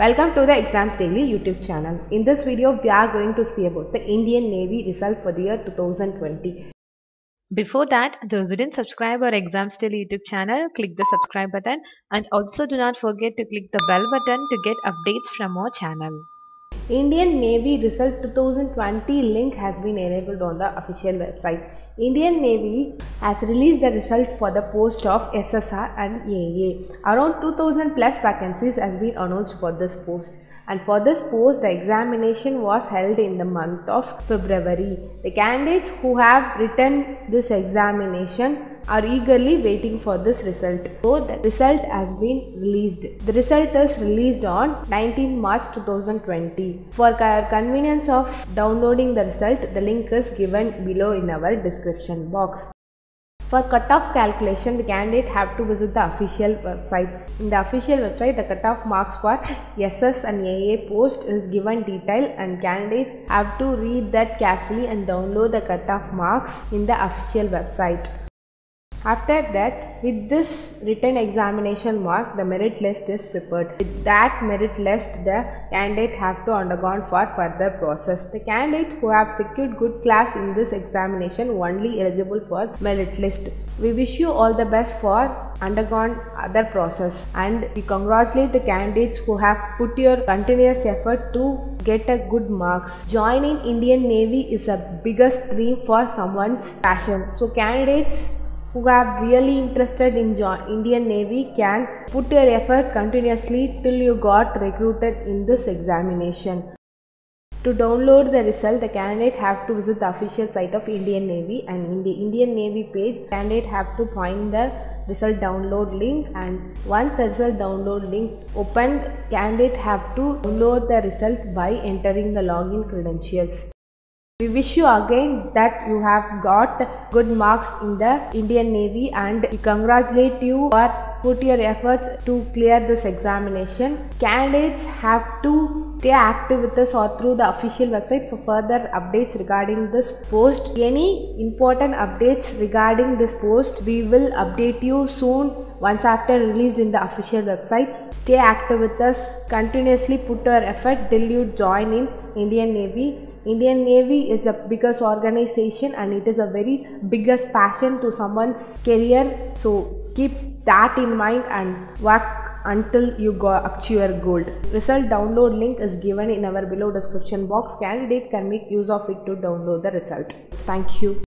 Welcome to the Exams Daily YouTube channel. In this video, we are going to see about the Indian Navy result for the year 2020. Before that, those who didn't subscribe our Exams Daily YouTube channel, click the subscribe button and also do not forget to click the bell button to get updates from our channel. Indian Navy Result 2020 link has been enabled on the official website. Indian Navy has released the result for the post of SSR and AA. Around 2000 plus vacancies has been announced for this post. And for this post, the examination was held in the month of February. The candidates who have written this examination are eagerly waiting for this result. So the result has been released. The result is released on 19 March 2020. For your convenience of downloading the result, the link is given below in our description box. For cutoff calculation, the candidate have to visit the official website. In the official website, the cutoff marks for SS and AA post is given detail, and candidates have to read that carefully and download the cutoff marks in the official website. After that, with this written examination mark, the merit list is prepared. With that merit list, the candidate have to undergo for further process. The candidate who have secured good class in this examination only eligible for merit list. We wish you all the best for undergone other process, and we congratulate the candidates who have put your continuous effort to get a good marks. Joining Indian Navy is a biggest dream for someone's passion. So candidates who are really interested in Indian Navy can put your effort continuously till you got recruited in this examination. To download the result, the candidate have to visit the official site of Indian Navy, and in the Indian Navy page, candidate have to find the result download link, and once the result download link opened, candidate have to download the result by entering the login credentials. We wish you again that you have got good marks in the Indian Navy, and we congratulate you for put your efforts to clear this examination. Candidates have to stay active with us or through the official website for further updates regarding this post. Any important updates regarding this post, we will update you soon once after released in the official website. Stay active with us, continuously put your effort till you join in Indian Navy. Indian Navy is the biggest organization, and it is a very biggest passion to someone's career. So keep that in mind and work until you go up to your goal. Result download link is given in our below description box. Candidates can make use of it to download the result. Thank you.